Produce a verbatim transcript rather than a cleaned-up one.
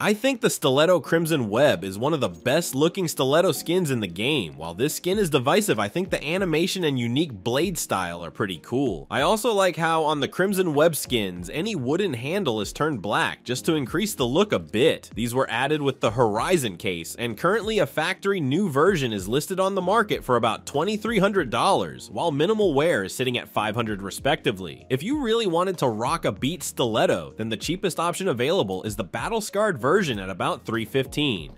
I think the Stiletto Crimson Web is one of the best looking Stiletto skins in the game. While this skin is divisive, I think the animation and unique blade style are pretty cool. I also like how on the Crimson Web skins, any wooden handle is turned black just to increase the look a bit. These were added with the Horizon case, and currently a factory new version is listed on the market for about twenty-three hundred dollars, while minimal wear is sitting at five hundred dollars respectively. If you really wanted to rock a beat Stiletto, then the cheapest option available is the battle scarred version version at about three fifteen.